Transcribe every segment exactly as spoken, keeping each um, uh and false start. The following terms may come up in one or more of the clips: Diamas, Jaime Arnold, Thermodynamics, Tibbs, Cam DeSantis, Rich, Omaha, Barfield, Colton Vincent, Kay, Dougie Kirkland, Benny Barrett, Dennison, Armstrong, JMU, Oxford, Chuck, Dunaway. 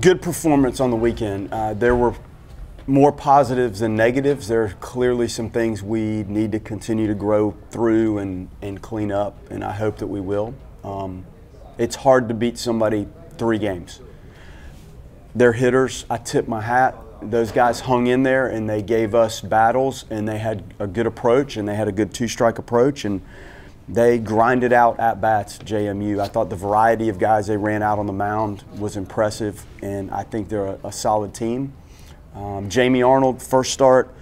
good performance on the weekend. Uh, there were more positives than negatives. There are clearly some things we need to continue to grow through and, and clean up, and I hope that we will. Um, it's hard to beat somebody three games. Their hitters, I tip my hat. Those guys hung in there and they gave us battles, and they had a good approach, and they had a good two-strike approach, and they grinded out at-bats. J M U, I thought the variety of guys they ran out on the mound was impressive, and I think they're a, a solid team. Um, Jaime Arnold, first start,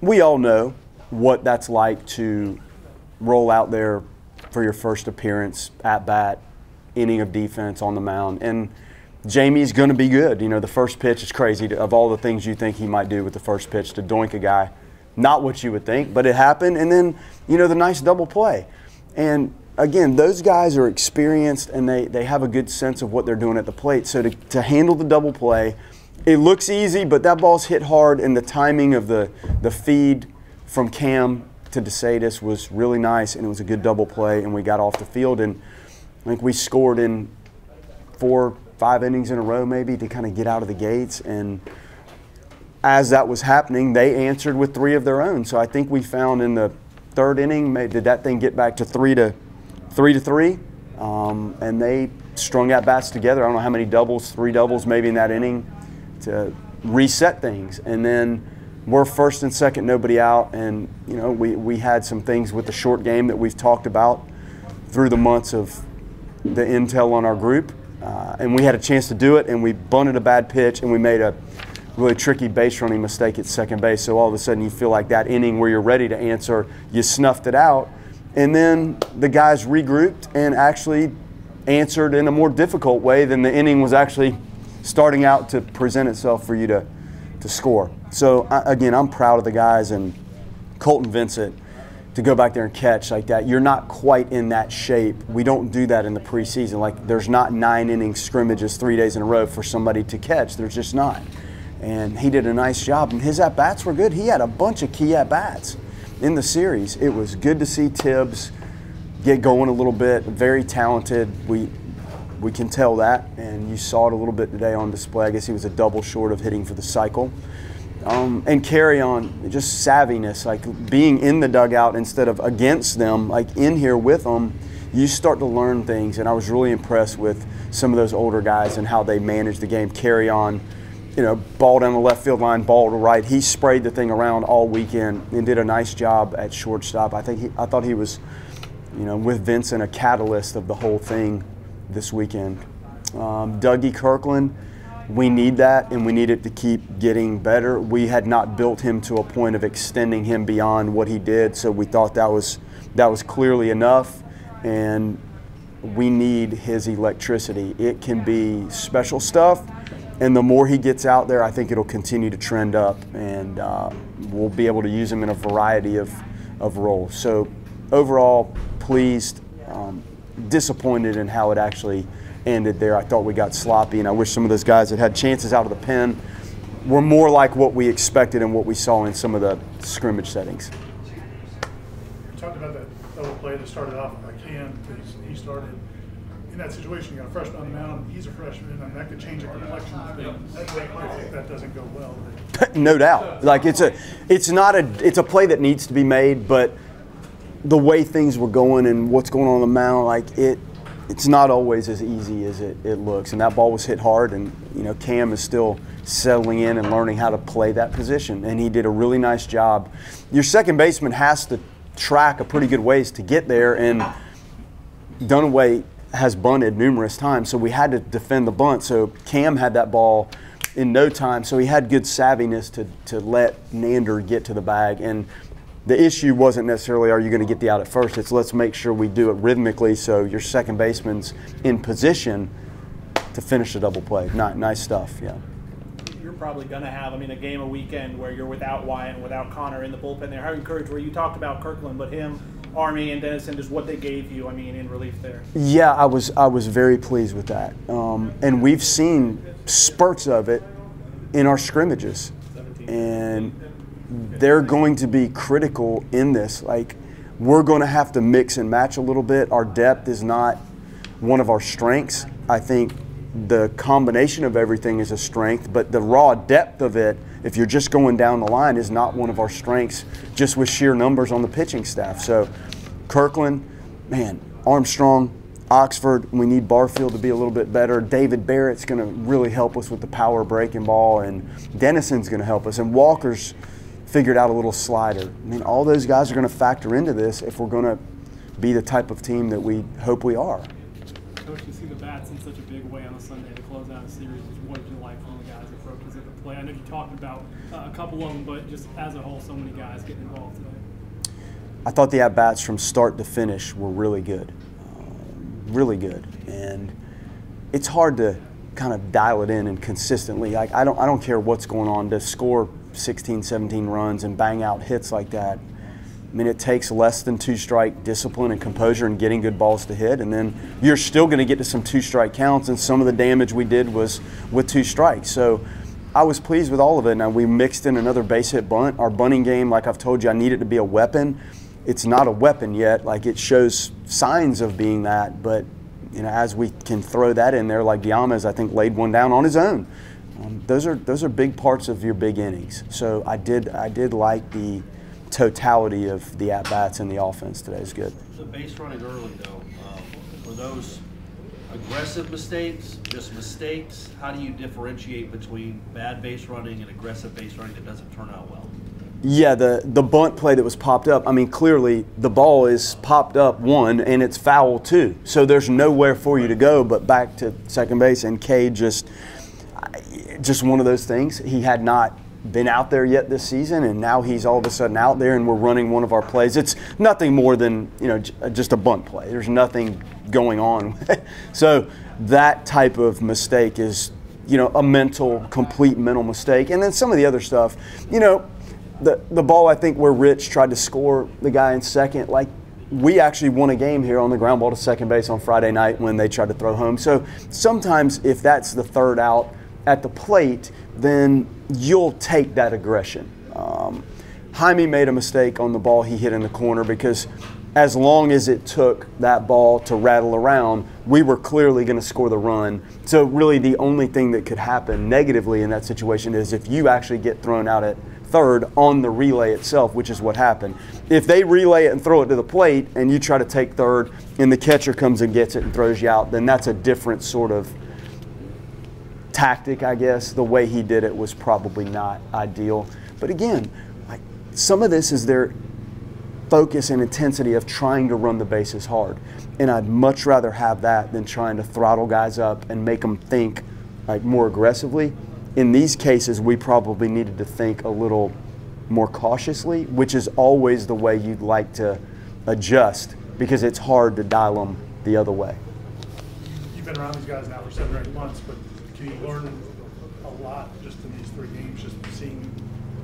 we all know what that's like to roll out there for your first appearance, at-bat, inning of defense on the mound. And Jamie's going to be good. You know, the first pitch is crazy. To, of all the things you think he might do with the first pitch, to doink a guy, not what you would think, but it happened. And then, you know, the nice double play. And, again, those guys are experienced, and they, they have a good sense of what they're doing at the plate. So to, to handle the double play, it looks easy, but that ball's hit hard, and the timing of the, the feed from Cam to DeSantis was really nice, and it was a good double play, and we got off the field. And I think we scored in four – five innings in a row maybe to kind of get out of the gates. And as that was happening, they answered with three of their own. So I think we found in the third inning, did that thing get back to three to three to three, um, and they strung at bats together. I don't know how many doubles, three doubles maybe in that inning to reset things. And then we're first and second, nobody out, and you know we we had some things with the short game that we've talked about through the months of the intel on our group. Uh, and we had a chance to do it, and we bunted a bad pitch, and we made a really tricky base running mistake at second base. So all of a sudden you feel like that inning where you're ready to answer, you snuffed it out. And then the guys regrouped and actually answered in a more difficult way than the inning was actually starting out to present itself for you to, to score. So, I, again, I'm proud of the guys. And Colton Vincent, to go back there and catch like that, you're not quite in that shape. We don't do that in the preseason. Like, there's not nine inning scrimmages three days in a row for somebody to catch. There's just not. And he did a nice job, and his at-bats were good. He had a bunch of key at-bats in the series. It was good to see Tibbs get going a little bit, very talented. We, we can tell that, and you saw it a little bit today on display. I guess he was a double short of hitting for the cycle. Um, and carry on, just savviness, like being in the dugout instead of against them, like in here with them, you start to learn things. And I was really impressed with some of those older guys and how they managed the game. Carry on, you know, ball down the left field line, ball to right. He sprayed the thing around all weekend and did a nice job at shortstop. I think he, I thought he was, you know, with Vincent, a catalyst of the whole thing this weekend. Um, Dougie Kirkland. We need that, and we need it to keep getting better. We had not built him to a point of extending him beyond what he did, so we thought that was that was clearly enough, and we need his electricity. It can be special stuff, and the more he gets out there, I think it'll continue to trend up, and uh, we'll be able to use him in a variety of, of roles. So overall, pleased, um, disappointed in how it actually ended there. I thought we got sloppy, and I wish some of those guys that had chances out of the pen were more like what we expected and what we saw in some of the scrimmage settings. You talked about that double play that started off by Cam. He started in that situation. You got a freshman on the mound, he's a freshman, and that could change the complexion. That, that doesn't go well. No doubt. Like it's a, it's not a, it's a play that needs to be made, but the way things were going and what's going on on the mound, like it. It's not always as easy as it, it looks, and that ball was hit hard, and you know Cam is still settling in and learning how to play that position, and he did a really nice job. Your second baseman has to track a pretty good ways to get there, and Dunaway has bunted numerous times, so we had to defend the bunt. So Cam had that ball in no time, so he had good savviness to, to let Nander get to the bag. And the issue wasn't necessarily are you going to get the out at first, it's let's make sure we do it rhythmically so your second baseman's in position to finish the double play. Not, nice stuff, yeah. You're probably going to have, I mean, a game a weekend where you're without Wyatt and without Connor in the bullpen there. How encouraged were you? Talked about Kirkland, but him, Army, and Dennison, just what they gave you, I mean, in relief there. Yeah, I was, I was very pleased with that. Um, and we've seen spurts of it in our scrimmages. And they're going to be critical in this. Like, we're going to have to mix and match a little bit. Our depth is not one of our strengths. I think the combination of everything is a strength, but the raw depth of it, if you're just going down the line, is not one of our strengths, just with sheer numbers on the pitching staff. So Kirkland, man, Armstrong, Oxford, we need Barfield to be a little bit better. David Barrett's going to really help us with the power breaking ball, and Dennison's going to help us, and Walker's figured out a little slider. I mean, all those guys are going to factor into this if we're going to be the type of team that we hope we are. Coach, you see the bats in such a big way on a Sunday to close out a series. What did you like from the guys' approaches at the play? I know you talked about uh, a couple of them, but just as a whole, so many guys getting involved today. I thought the at-bats from start to finish were really good. Really good, and it's hard to kind of dial it in and consistently, like, I don't I don't care what's going on, to score sixteen, seventeen runs and bang out hits like that. I mean, it takes less than two strike discipline and composure and getting good balls to hit, and then you're still going to get to some two strike counts, and some of the damage we did was with two strikes. So I was pleased with all of it. Now, we mixed in another base hit bunt. Our bunting game, like I've told you, I need it to be a weapon. It's not a weapon yet. Like, it shows signs of being that, but you know, as we can throw that in there, like Diamas, I think, laid one down on his own. Um, those are those are big parts of your big innings. So I did I did like the totality of the at bats and the offense today. Is good. The base running early though, uh, were those aggressive mistakes, just mistakes? How do you differentiate between bad base running and aggressive base running that doesn't turn out well? Yeah, the, the bunt play that was popped up, I mean, clearly the ball is popped up, one, and it's foul, two. So there's nowhere for you to go but back to second base, and Kay just, just one of those things. He had not been out there yet this season, and now he's all of a sudden out there, and we're running one of our plays. It's nothing more than, you know, just a bunt play. There's nothing going on. So that type of mistake is, you know, a mental, complete mental mistake. And then some of the other stuff, you know, The, the ball, I think, where Rich tried to score the guy in second, like, we actually won a game here on the ground ball to second base on Friday night when they tried to throw home. So sometimes if that's the third out at the plate, then you'll take that aggression. Um, Jaime made a mistake on the ball he hit in the corner, because as long as it took that ball to rattle around, we were clearly going to score the run. So really the only thing that could happen negatively in that situation is if you actually get thrown out at third on the relay itself, which is what happened. If they relay it and throw it to the plate and you try to take third and the catcher comes and gets it and throws you out, then that's a different sort of tactic, I guess. The way he did it was probably not ideal. But again, like, some of this is their focus and intensity of trying to run the bases hard. And I'd much rather have that than trying to throttle guys up and make them think, like, more aggressively. In these cases, we probably needed to think a little more cautiously, which is always the way you'd like to adjust, because it's hard to dial them the other way. You've been around these guys now for seven or eight months, but do you learn a lot just in these three games, just seeing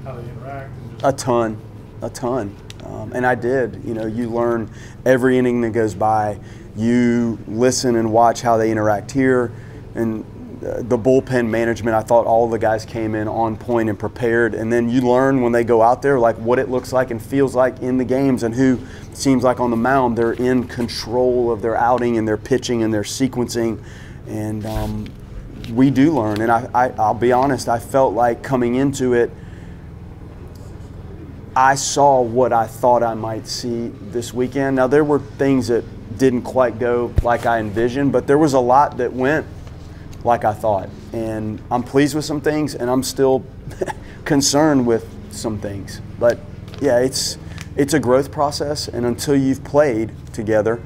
how they interact? And just a ton, a ton. Um, and I did. You know, you learn every inning that goes by. You listen and watch how they interact here, and the bullpen management, I thought all the guys came in on point and prepared. And then you learn when they go out there, like, what it looks like and feels like in the games, and who seems like on the mound they're in control of their outing and their pitching and their sequencing. And um, we do learn. And I, I, I'll be honest, I felt like coming into it, I saw what I thought I might see this weekend. Now, there were things that didn't quite go like I envisioned, but there was a lot that went like I thought, and I'm pleased with some things, and I'm still concerned with some things. But yeah, it's it's a growth process, and until you've played together,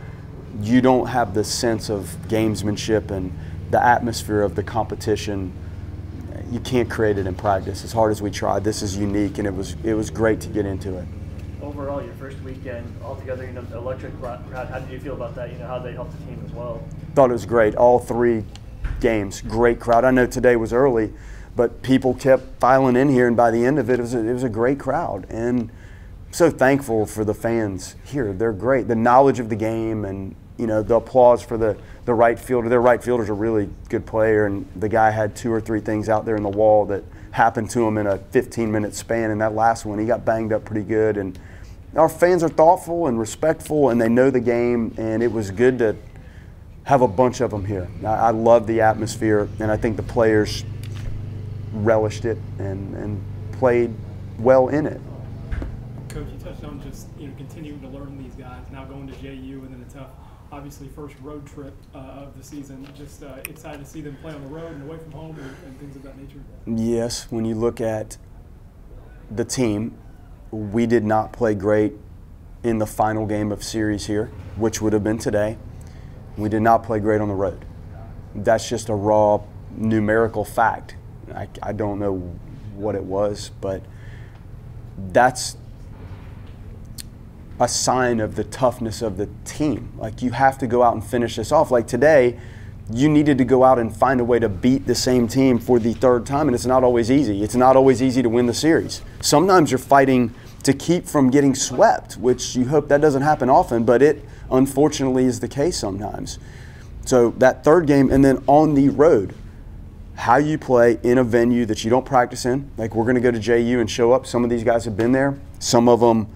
you don't have the sense of gamesmanship and the atmosphere of the competition. You can't create it in practice. As hard as we tried, this is unique, and it was it was great to get into it. Overall, your first weekend altogether, you know, the electric crowd. How did you feel about that? You know, how they helped the team as well. Thought it was great. All three games, great crowd. I know today was early, but people kept filing in here, and by the end of it, it was a, it was a great crowd. And I'm so thankful for the fans here. They're great. The knowledge of the game, and you know, the applause for the the right fielder. Their right fielder's a really good player, and the guy had two or three things out there in the wall that happened to him in a fifteen minute span. And that last one, he got banged up pretty good. And our fans are thoughtful and respectful, and they know the game. And it was good to have a bunch of them here. I, I love the atmosphere, and I think the players relished it and, and played well in it. Coach, you touched on just you know continuing to learn these guys, now going to J U and then a tough, obviously first road trip uh, of the season. Just uh, excited to see them play on the road and away from home and, and things of that nature. Yes, when you look at the team, we did not play great in the final game of series here, which would have been today. We did not play great on the road. That's just a raw numerical fact. I, I don't know what it was, but that's a sign of the toughness of the team. Like, you have to go out and finish this off. Like today, you needed to go out and find a way to beat the same team for the third time, and it's not always easy. It's not always easy to win the series. Sometimes you're fighting to keep from getting swept, which you hope that doesn't happen often, but it unfortunately is the case sometimes. So that third game, and then on the road, how you play in a venue that you don't practice in. Like, we're going to go to J U and show up. Some of these guys have been there. Some of them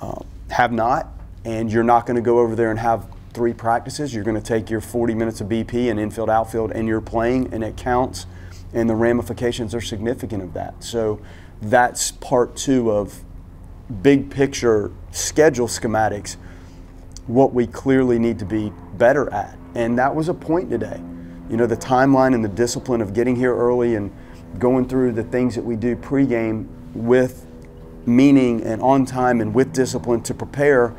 uh, have not, and you're not going to go over there and have three practices. You're going to take your forty minutes of B P and infield, outfield, and you're playing, and it counts, and the ramifications are significant of that. So that's part two of big picture schedule schematics, what we clearly need to be better at. And that was a point today. You know, the timeline and the discipline of getting here early and going through the things that we do pregame with meaning and on time and with discipline to prepare,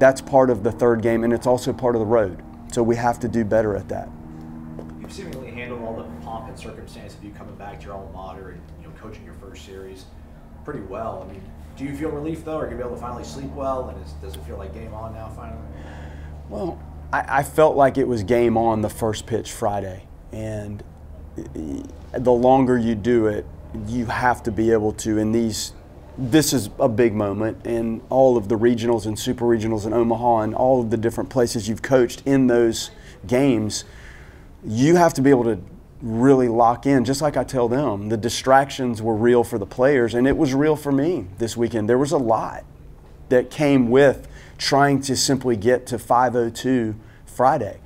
that's part of the third game, and it's also part of the road. So we have to do better at that. You've seemingly handled all the pomp and circumstance of you coming back to your alma mater and you know, coaching your first series pretty well. I mean, do you feel relief, though, or can you be able to finally sleep well? And it's, does it feel like game on now, finally? Well, I, I felt like it was game on the first pitch Friday. And the longer you do it, you have to be able to, in these, this is a big moment, and all of the regionals and super regionals in Omaha and all of the different places you've coached in those games, you have to be able to really lock in. Just like I tell them, the distractions were real for the players, and it was real for me this weekend. There was a lot that came with trying to simply get to five oh two Friday,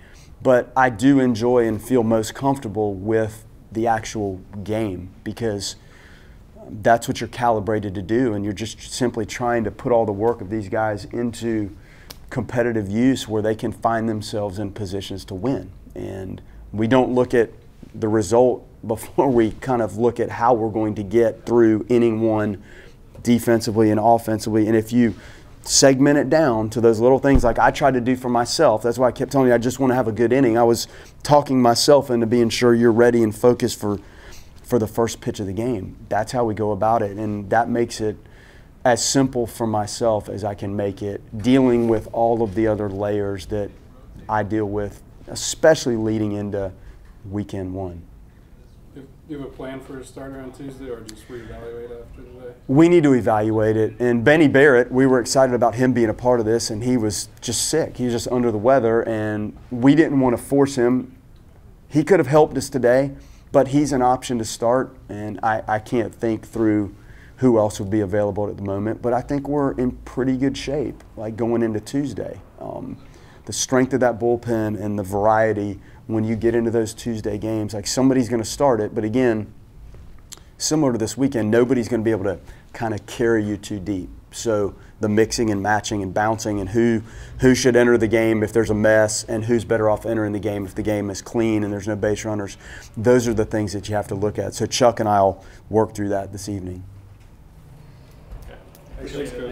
but I do enjoy and feel most comfortable with the actual game, because that's what you're calibrated to do, and you're just simply trying to put all the work of these guys into competitive use where they can find themselves in positions to win. And we don't look at the result before we kind of look at how we're going to get through inning one defensively and offensively. And if you segment it down to those little things, like I tried to do for myself, that's why I kept telling you I just want to have a good inning. I was talking myself into being sure you're ready and focused for, for the first pitch of the game. That's how we go about it, and that makes it as simple for myself as I can make it, dealing with all of the other layers that I deal with, especially leading into weekend one. Do you have a plan for a starter on Tuesday, or just reevaluate after the day? We need to evaluate it. And Benny Barrett, we were excited about him being a part of this, and he was just sick. He was just under the weather, and we didn't want to force him. He could have helped us today, but he's an option to start, and I, I can't think through who else would be available at the moment. But I think we're in pretty good shape, like going into Tuesday. Um, the strength of that bullpen and the variety when you get into those Tuesday games, like somebody's going to start it, but again, similar to this weekend, nobody's going to be able to kind of carry you too deep. So the mixing and matching and bouncing and who who should enter the game if there's a mess, and who's better off entering the game if the game is clean and there's no base runners, those are the things that you have to look at. So Chuck and I will work through that this evening. Okay.